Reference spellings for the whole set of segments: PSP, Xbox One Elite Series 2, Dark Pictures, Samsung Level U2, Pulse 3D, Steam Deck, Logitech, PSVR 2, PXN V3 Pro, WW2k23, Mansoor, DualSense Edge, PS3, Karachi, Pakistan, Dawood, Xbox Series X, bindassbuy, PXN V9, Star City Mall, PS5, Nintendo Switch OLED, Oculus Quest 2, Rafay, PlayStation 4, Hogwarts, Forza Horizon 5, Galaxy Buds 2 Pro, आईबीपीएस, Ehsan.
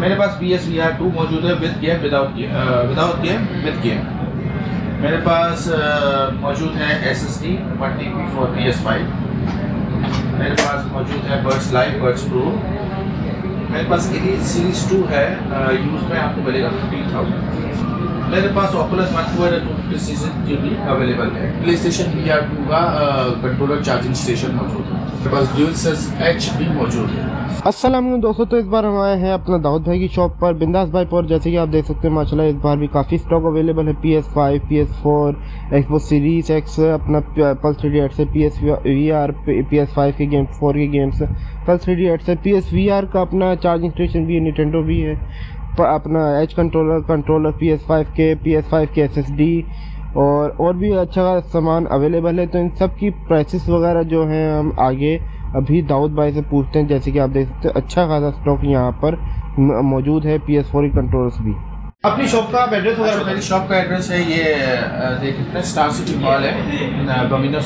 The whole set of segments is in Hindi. मेरे पास PSVR 2 मौजूद है विद गेम विदाउट गेम। मेरे पास मौजूद है SSD 1TB फॉर PS5। मेरे पास मौजूद है बर्ड्स लाइव बर्ड्स प्रो। मेरे पास एलीट सीरीज 2 है, यूज़ में आपको मिलेगा 15,000। मेरे पास Oculus Quest 2 अवेलेबल है। PlayStation VR 2 का कंट्रोलर चार्जिंग स्टेशन मौजूद है। मेरे पास DualSense Edge भी मौजूद है। अस्सलामुअलैकुम दोस्तों, तो इस बार हम आए हैं अपना दाऊद भाई की शॉप पर बिंदास भाई पर। जैसे कि आप देख सकते हैं माशाल्लाह इस बार भी काफ़ी स्टॉक अवेलेबल है। PS5, PS4, Xbox Series X, अपना PS3 से PSVR, PS5 के गेम, 4 के गेम्स, PS3 से PSVR का अपना चार्जिंग स्टेशन भी है, निटेंडो भी है, अपना एज कंट्रोलर PS5 के, PS5 के SSD और भी अच्छा सामान अवेलेबल है। तो इन सब की प्राइसेस वगैरह जो हैं हम आगे अभी दाऊद भाई से पूछते हैं। जैसे कि आप देख सकते हैं अच्छा खासा स्टॉक यहाँ पर मौजूद है, PS4 के कंट्रोलर्स भी। अपनी शॉप का एड्रेस वगैरह, मेरी शॉप का एड्रेस है ये देख सकते हैं, स्टार सिटी मॉल है, गमिनो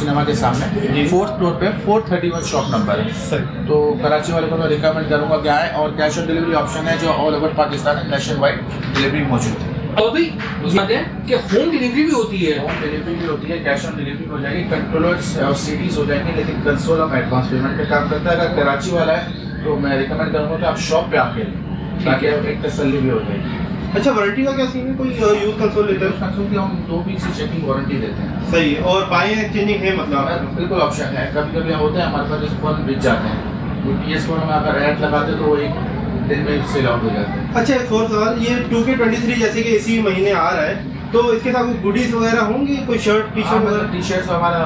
सिनेमा के सामने 4th फ्लोर पे 431 शॉप नंबर है। तो कराची वाले को मैं रिकमेंड करूँगा कि आए, और कैश ऑन डिलीवरी ऑप्शन है जो all over Pakistan nationwide delivery मौजूद है। तो भी कि होम डिलीवरी भी होती है, होम डिलीवरी भी होती है, कैश ऑन डिलीवरी हो जाएगी, कंट्रोलर्स और सीडीज हो जाएंगे, लेकिन कंसोल आप एडवांस पेमेंट पे काम करता है। अगर कराची वाला है तो मैं रिकमेंड करूँगा कि आप शॉप पे आके लें, ताकि आप एक तसल्ली भी हो जाएगी। अच्छा, वारंटी का क्या सीन है? कोई यूज कंसोल लेते हैं, कंसोल की हम 2 वीक की चेकिंग वारंटी देते हैं। सही है। और बाय एक्सचेंजिंग है, मतलब बिल्कुल ऑप्शन है। कभी कभी होता है हमारे पास फोन बिक जाते हैं, PS4 में अगर ऐड लगाते तो वो एक दिन में सेल आउट हो जाता है। अच्छा, एक और सवाल, ये 2K23 जैसे कि इसी महीने आ रहा है, तो इसके साथ कुछ गुडीज वगैरह होंगी, कोई शर्ट टी शर्ट वगैरह? टी शर्ट्स हमारा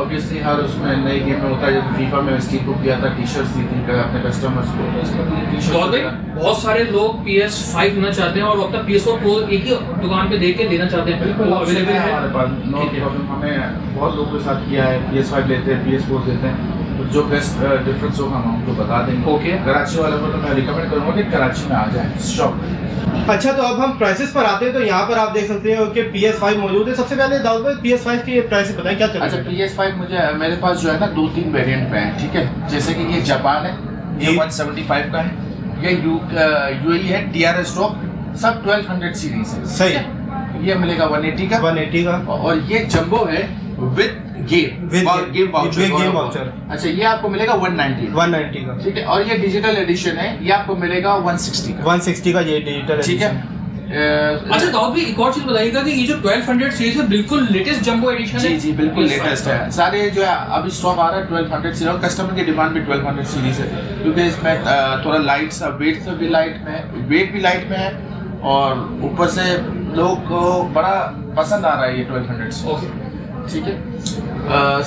ऑब्वियसली हर उसमें नई गेम में होता है, जैसे FIFA में स्टीक बुक किया था, टी शर्ट्स दी थी अपने कस्टमर्स को। बहुत सारे लोग PS5 लेना चाहते हैं और अपना PS4 Pro एक ही दुकान पे देख के लेना चाहते हैं, बिल्कुल अवेलेबल है हमारे पास, नो प्रॉब्लम। हमें बहुत लोगों के साथ किया है, PS5 लेते हैं, PS4 लेते हैं, जो बेस्ट डिफरेंस होगा हम आपको बता देंगे। ओके, कराची वाले को तो मैं रिकमेंड करूँगा कि कराची में आ जाए शॉप। अच्छा, तो अब हम प्राइसेस पर आते हैं। तो यहाँ पर आप देख सकते हो कि PS5 मौजूद है। सबसे पहले दाऊद भाई, PS5 की प्राइस बताएं क्या चल रहा है? अच्छा, PS5 मुझे मेरे पास जो है ना 2-3 वेरियंट में है, ठीक है। जैसे कि ये जापान है, ये 175 का है, ये UAE है, TR स्टॉक सब 1200 सीरीज है, सही है। ये मिलेगा 180 का, और ये जम्बो है विद गेम और गेम वाउचर। अच्छा, ये आपको मिलेगा 190 का, ठीक है। और ये डिजिटल एडिशन है, ये आपको मिलेगा 160 का, ये डिजिटल, ठीक है। अच्छा, तो आप भी एक और चीज बताइएगा कि ये जो 1200 सीरीज है बिल्कुल लेटेस्ट जंबो एडिशन है। जी, बिल्कुल लेटेस्ट है। सारे जो है अभी स्टॉक आ रहा है 1200 सीरीज, और कस्टमर की डिमांड भी 1200 सीरीज है, क्योंकि इसमें थोड़ा लाइट सा वेट भी लाइट में है, और ऊपर से लोग को बड़ा पसंद आ रहा है ये 1200, ठीक है।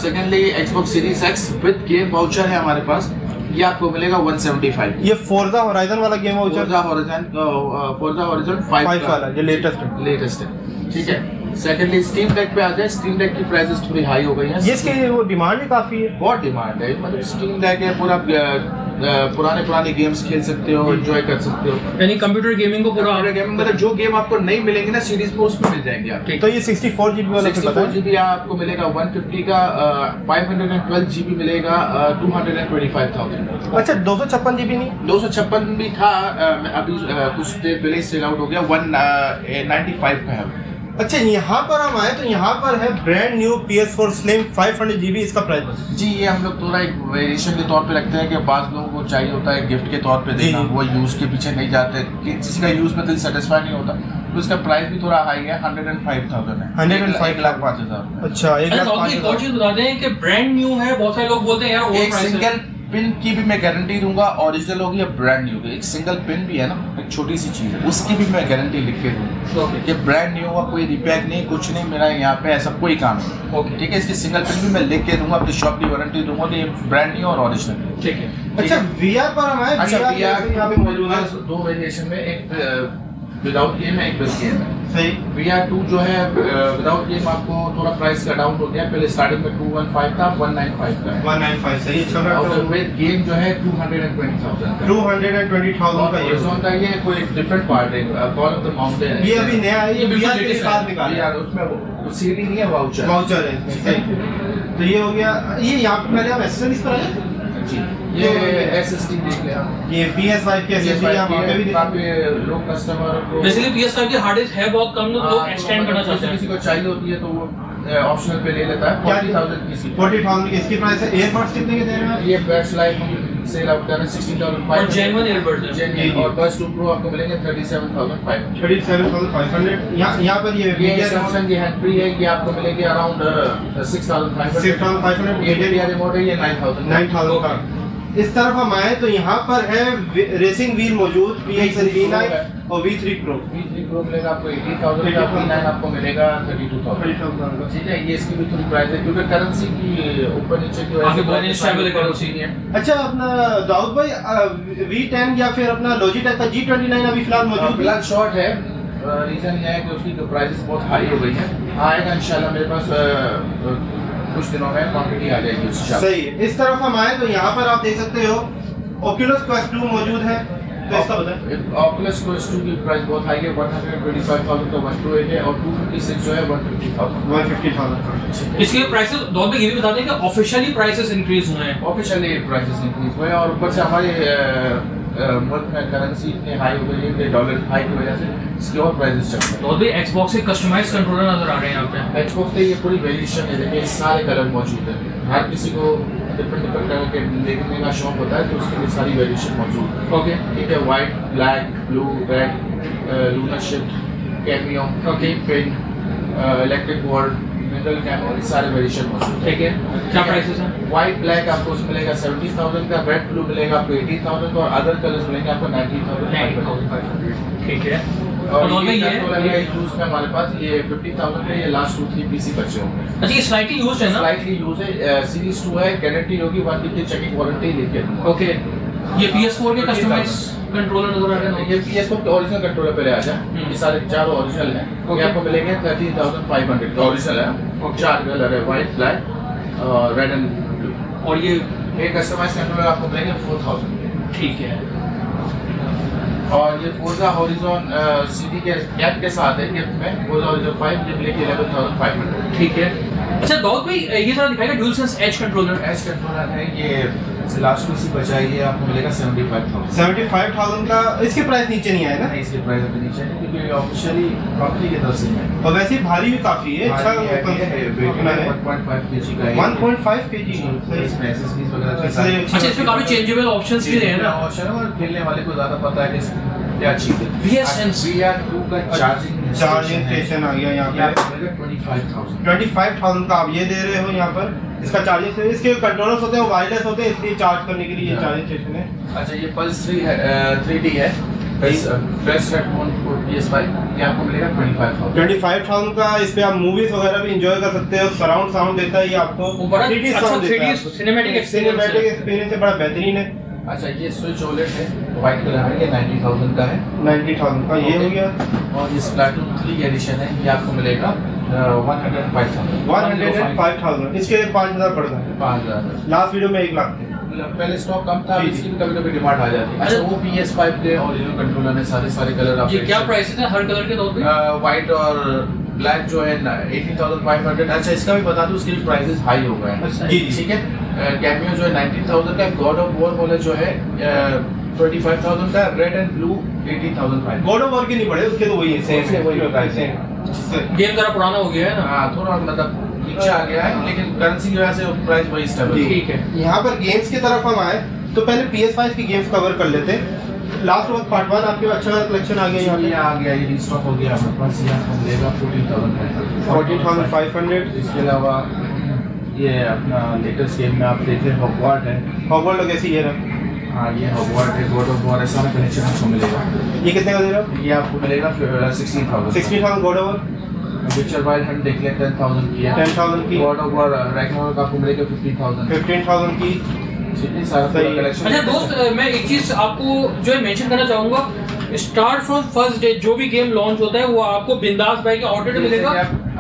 Secondly, Xbox Series X with game voucher है हमारे पास, ये आपको मिलेगा 175। ये Forza Horizon वाला गेम वाउचर, Forza Horizon 5 वाला, ये लेटेस्ट है, ठीक है। सेकेंडली, Steam Deck पे आ जाए। Steam Deck की प्राइसेस थोड़ी हाई हो गई हैं, जिसके वो डिमांड भी काफ़ी है, बहुत डिमांड है। मतलब Steam Deck है, पूरा पुराने गेम्स खेल सकते हो, एंजॉय कर सकते हो, यानी कंप्यूटर गेमिंग को पूरा गेमिंग, मतलब जो गेम आपको नहीं मिलेंगे ना सीरीज में, उसमें मिल जाएंगे आप। तो ये 64GB वाला 64GB आपको मिलेगा 150 का, 512GB मिलेगा 225,000। अच्छा, 256GB नहीं, 256 भी था, अभी कुछ देर पहले सेल आउट हो गया, 195 का है। अच्छा, यहाँ पर हम आए तो यहाँ पर है brand new PS4 Slim 500GB, इसका प्राइस जी ये हम लोग थोड़ा एक वेरिएशन के तौर पे रखते हैं कि बाद लोगों को चाहिए होता है गिफ्ट के तौर पे देना, वो यूज़ के पीछे नहीं जाते, जिसका यूज़ में दिल सेटिस्फाई नहीं होता, तो इसका प्राइस भी थोड़ा हाई है, 105,000 है, 105,05,000। अच्छा, एक और चीज़ बता दें कि ब्रांड न्यू है, बहुत सारे लोग बोलते हैं यार एक सिंगल पिन की भी मैं गारंटी दूंगा, ओरिजिनल होगी या ब्रांड न्यू होगी। एक सिंगल पिन भी है ना, एक छोटी सी चीज़ है, उसकी भी मैं गारंटी लिख के दूंगा कि ब्रांड न्यू होगा, कोई रिपेयर नहीं, कुछ नहीं, मेरा यहाँ पे ऐसा कोई काम नहीं, ओके, ठीक है। इसकी सिंगल पिन भी मैं लिख के दूंगा, अपनी शॉप की वारंटी दूंगा कि ये ब्रांड न्यू और ओरिजिनल, ठीक है। अच्छा, VR पर हम आए। अच्छा, VR यहाँ पे मौजूद है 2 वेरिएशन में, एक विदाउट गेम है, एक विद गेम है, सही। VR 2 जो है विदाउट गेम आपको थोड़ा प्राइस का डाउन हो गया, पहले स्टार्टिंग में 215 था, 195 का है, 195, सही। अच्छा, और विद गेम जो है 220,000 का, ये जोन का, ये कोई डिफरेंट पार्ट है, कॉल ऑफ द माउंटेन है, ये अभी नया है, ये VR के साथ निकाला यार, उसमें सीडी नहीं है, वाउचर है, सही। तो ये हो गया, ये यहाँ पे मैंने आप एक्सेसरीज पर आए ये एसएसडी निकले हम ये PS5 के एसएसडी हम आगे भी काफी लोग कस्टमर को बेसिकली PS5 की हार्ड डिस्क है बहुत कम लोग एक्सटेंड करना चाहते हैं। किसी को चाहिए होती है तो वो ऑप्शनल पे ले लेता है। 40000 की सी 40000 की इसकी प्राइस है। एयरबड्स कितने के दे रहे हैं? ये बैट्स लाइफ हम सेल आउट कर रहे हैं $16,500 और जेन्युइन एयरबड्स है और बस 2 प्रो आपको मिलेंगे $37,500 $37,500। यहां पर ये सैमसंग की हैंड फ्री है कि आपको मिलेगी अराउंड $6,500 ये भी रिमोट है ये $9,000 का। इस तरफ हम आए तो यहाँ पर है रेसिंग व्हील मौजूद PXN V9 और V3 Pro। V3 Pro मिलेगा आपको 18,000 का, V9 आपको मिलेगा 32,000 का। ठीक है, ये इसकी भी थोड़ी प्राइस है क्योंकि करेंसी की ऊपर नीचे की वजह से बहुत इनस्टेबल करेंसी है। अच्छा, अपना दाऊद भाई V10 या फिर अपना Logitech का G29 अभी फिलहाल मौजूद ब्लैक शॉट है। रीजन ये है कि उसकी जो प्राइसेस बहुत हाई हो गई है। आएगा इंशाल्लाह मेरे पास कुछ दिनों में क्वांटिटी आ जाएगी सही है। इस तरफ हम आए तो यहाँ पर आप देख सकते हो Oculus Quest 2 मौजूद है। तो इसका बताएं, Oculus Quest 2 की प्राइस बहुत हाई है, 125,000 तो 128 है और 256 जो है 150,000। इसके प्राइसेस दो पे ये भी बता दें कि ऑफिशियली प्राइसेस इंक्रीज हुए हैं, ऑफिशियली प्राइसेस इंक्रीज हुए हैं और ऊपर से हमारे मुल्क में करेंसी इतनी हाई हो गई है, डॉलर हाई की वजह से इसकी और प्राइसेस चल रही है। और भी Xbox से कस्टमाइज्ड कंट्रोलर नजर आ रहे हैं यहाँ पे। Xbox पे ये पूरी वेरिएशन है, देखिए सारे कलर मौजूद है। हर किसी को डिफरेंट डिफरेंट कलर के देखने का शौक होता है तो उसके लिए सारी वेरिएशन मौजूद है। ओके, ठीक है, white, black, blue, red, lunar shift, cameo, okay, paint, electric world, metal cameo, सारे वेरिएशन मौजूद है। ठीक है, क्या प्राइसेस हैं? वाइट ब्लैक आपको उस मिलेगा 70,000 का, रेड ब्लू मिलेगा आपको 80,000 और अदर कलर्स मिलेंगे आपको 90,000। ठीक है, और ये यूज में हमारे पास ये 50,000 है, ये लास्ट 2-3 पीसी बचे होंगे। अच्छा, ये स्लाइटली यूज है ना? स्लाइटली यूज है, सीरीज 2 है, गारंटी होगी 1 वीक की चेकिंग वारंटी लेके। ओके, ये PS4 के कस्टमाइज कंट्रोलर नजर आ रहे हैं। ये PS4 के ओरिजिनल कंट्रोलर पे आ जाए, ये सारे चार ओरिजिनल है। ये आपको मिलेंगे 30,500 का ओरिजिनल है, चार कलर है, वाइट ब्लैक और रेड एंड और ये एक कस्टमाइज कंट्रोलर आपको मिलेगा 4000। ठीक है, और ये Forza Horizon सीडी के कैप के साथ है, गिफ्ट में Forza Horizon 5 ये मिलेगी 11,500। ठीक है। अच्छा दाऊद भाई, ये जरा दिखाएगा DualSense Edge कंट्रोलर है, ये लास्ट में से बचा है, ये आपको मिलेगा 75,000 का। इसके प्राइस नीचे नहीं आया ना? नहीं, इसके प्राइस अभी नीचे है क्योंकि ऑफिशियली कंपनी के तरफ से है और वैसे भारी भी काफी है। अच्छा, वेट में 1.5 kg का है, 1.5 kg इसमें एक्सेसरीज वगैरह सारे। अच्छा, इसमें काफी चेंजेबल ऑप्शंस भी है ना? ऑप्शन और खेलने वाले को ज्यादा पता है कि VR 2 का चार्जिंग स्टेशन आ गया यहाँ पे 25,000 का आप ये दे रहे हो। यहाँ पर इसका चार्जिंग स्टेशन, इसके कंट्रोलर्स होते हैं वायरलेस होते हैं इसलिए चार्ज करने के लिए ये चार्जिंग स्टेशन है। अच्छा, ये पल्स 3D है, बेस्ट हेडफोन फॉर PS5, ये आपको मिलेगा 25,000 का। इस पे आप मूवीज वगैरह भी एंजॉय कर सकते हो, सराउंड साउंड देता है ये आपको, 3D साउंड देता है, सिनेमैटिक एक्सपीरियंस है, बड़ा बेहतरीन है। अच्छा, ये स्विच OLED है, वाइट कलर है, 90,000 का है, 90,000 का ये हो गया। और ये प्लैटून 3 एडिशन है, ये आपको मिलेगा 105,000। इसके 5,000 पड़ जाएंगे, 5,000 लास्ट वीडियो में 1,00,000 थे, पहले स्टॉक कम था, इसकी कभी कभी डिमांड आ जाती है। अच्छा, वो PS5 के ओरिजिनल कंट्रोलर है, सारे कलर आपको। ये क्या प्राइस है हर कलर के दो पे? वाइट और ब्लैक जो है 80,500। अच्छा, इसका भी बता दूं, उसके भी प्राइसेस हाई हो गए हैं। ठीक है, कैमियो जो है 19,000 का, गॉड ऑफ वॉर वाला जो है 25,000 का, red and blue 18,500। God of War के नहीं पड़े, उसके तो वही है, सेम वही होता है। गेम थोड़ा पुराना हो गया है ना? हां, थोड़ा मतलब नीचे आ गया है लेकिन करेंसी की वजह से प्राइस वही स्टेबल है। ठीक है, यहां पर गेम्स की तरफ हम आए तो पहले PS5 की गेम्स कवर कर लेते हैं। लास्ट वक्त पार्ट 1 आपके अच्छा कलेक्शन आ गया, यहाँ पे आ गया, ये स्टॉक हो गया हमारे पास। यहाँ हम लेगा 40,500। इसके अलावा ये अपना लेटेस्ट गेम में आप देख रहे हैं हॉगवर्ट है, हॉगवर्ट लोग ऐसी ये रहा। हाँ, ये हॉगवर्ट है, गॉड ऑफ वॉर, सारा कलेक्शन आपको मिलेगा। ये कितने का दे रहा हो? ये आपको मिलेगा 16,000 God of War. Picture while हम देख लें 10,000 की है, 10,000 की। गॉड ऑफ वॉर रैग्नारोक आपको मिलेगा 15,000 की। अच्छा दोस्त, मैं एक चीज आपको जो है मेंशन करना चाहूंगा, स्टार्ट फ्रॉम फर्स्ट डे जो भी गेम लॉन्च होता है वो आपको बिंदास भाई के ऑर्डर मिलेगा।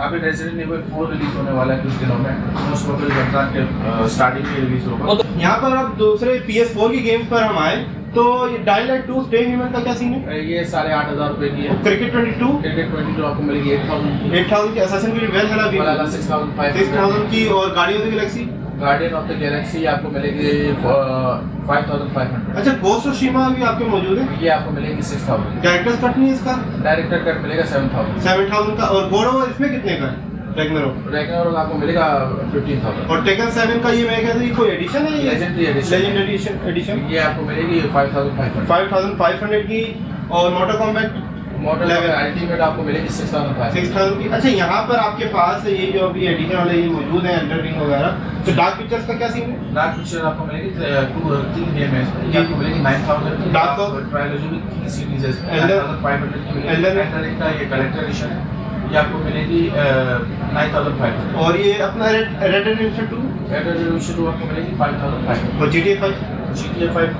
अभी रेजिडेंट लेवल 4 रिलीज होने वाला है कुछ दिनों में, मोस्ट प्रोबेबल रमजान के स्टार्टिंग में रिलीज होगा। यहां पर आप दूसरे PS4 की गेम्स पर हम आए तो डायलैट 2 स्टे ह्यूमन का क्या सीन है? ये 8,500 रुपए की है। क्रिकेट 22 आपको मिलेगी 8,000 की। असासिन की वेल है ना, 6,000 की। और गाड़ियों की Galaxy guardian of the Galaxy आपको मिलेगी 5500। अच्छा गोस्ट ऑफ शिमा भी आपके मौजूद है, ये आपको मिलेगी 6000। डायरेक्टर कट नहीं इसका, डायरेक्टर कट मिलेगा 7000 का। और गोडो इसमें कितने का है? रैग्नारोक आपको मिलेगा 15000। और टेकन 7 का ये मैं कहता हूं कोई एडिशन है, लेजेंडरी एडिशन, लेजेंडरी एडिशन ये आपको मिलेगी 5500 की। और मोटर कॉम्बैट मॉडल अल्टीमेट आपको मिलेगी 6000 की। अच्छा यहाँ पर आपके पास ये जो अभी एडिशन वाले ये मौजूद है अंडर रिंग वगैरह, तो डार्क पिक्चर्स का क्या सीन है? डार्क पिक्चर आपको मिलेगी 2 3 गेम है, आपको मिलेगी 9000 डार्क और ट्रायलॉजी की 3 सीरीज है। एल्डर का ये कलेक्टर एडिशन है, ये आपको मिलेगी 9500। और ये अपना रेड एडिशन 2 आपको मिलेगी 5500। और GTA 5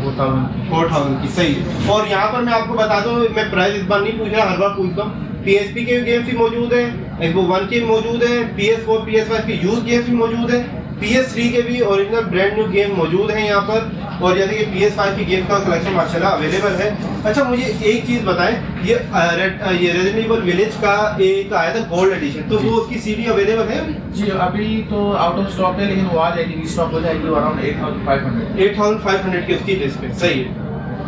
4000 की। सही है। और यहाँ पर मैं आपको बता दूँ, मैं प्राइस इस बार नहीं पूछ रहा, हर बार पूछता हूँ। PSP के गेम्स भी मौजूद हैं, Xbox One के भी मौजूद हैं, PS4 PS5 के यूज गेम्स भी मौजूद हैं, PS3 के भी ओरिजिनल ब्रांड न्यू गेम मौजूद हैं यहाँ पर। और जैसे कि PS5 की गेम का कलेक्शन माशाल्लाह अवेलेबल है। अच्छा मुझे एक चीज़ बताएं, ये रेजिडेंट इवल विलेज का एक आया था गोल्ड एडिशन, तो वो उसकी सीडी अवेलेबल है? जी अभी तो आउट ऑफ स्टॉक है, लेकिन वो आ जाएगी, रीस्टॉक हो जाएगी अराउंड 8500 की उसकी लिस्ट में। सही है।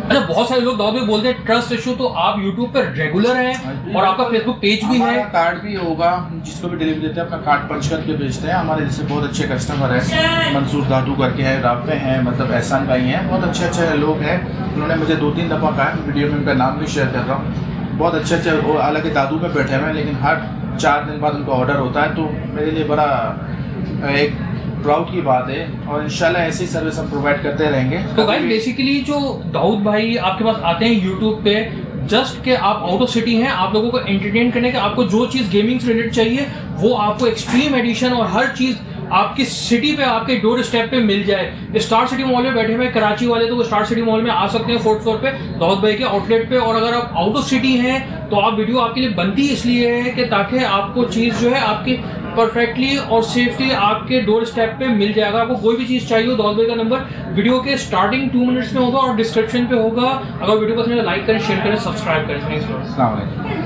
अच्छा बहुत सारे लोग दाऊद भी बोलते हैं ट्रस्ट इशू, तो आप यूट्यूब पर रेगुलर हैं और आपका फेसबुक पेज भी है, कार्ड भी होगा, जिसको भी डिलीवरी देते हैं अपना कार्ड पंच करके भेजते हैं। हमारे जैसे बहुत अच्छे कस्टमर हैं, मंसूर दादू करके हैं, राफे हैं, मतलब एहसान भाई हैं, बहुत अच्छे अच्छे लोग हैं। उन्होंने मुझे 2-3 दफ़ा कहा है, वीडियो में उनका नाम भी शेयर कर रहा हूँ। बहुत अच्छे अच्छे, हालांकि दादू में बैठे हुए हैं, लेकिन हर 4 दिन बाद उनका ऑर्डर होता है, तो मेरे लिए बड़ा एक प्राउड की बात है। और इंशाल्लाह ऐसी सर्विस हम प्रोवाइड करते रहेंगे। तो भाई बेसिकली जो दाऊद भाई आपके पास आते हैं यूट्यूब पे, जस्ट के आप आउट ऑफ सिटी हैं, आप लोगों को एंटरटेन करने के, आपको जो चीज़ गेमिंग से रिलेटेड चाहिए वो आपको एक्सट्रीम एडिशन और हर चीज़ आपकी सिटी पे, आपके डोर स्टेप पे मिल जाए। स्टार सिटी मॉल में बैठे हुए कराची वाले, तो वो स्टार सिटी मॉल में आ सकते हैं 4th फ्लोर पे दाऊद भाई के आउटलेट पे। और अगर आप आउट ऑफ सिटी हैं तो आप वीडियो आपके लिए बनती इसलिए है कि ताकि आपको चीज़ जो है आपकी परफेक्टली और सेफली आपके डोर स्टेप पे मिल जाएगा। आपको कोई भी चीज़ चाहिए हो, दाऊद भाई का नंबर वीडियो के स्टार्टिंग 2 मिनट्स में होगा और डिस्क्रिप्शन पे होगा। अगर वीडियो पसंद है लाइक करें, शेयर करें, सब्सक्राइब करें।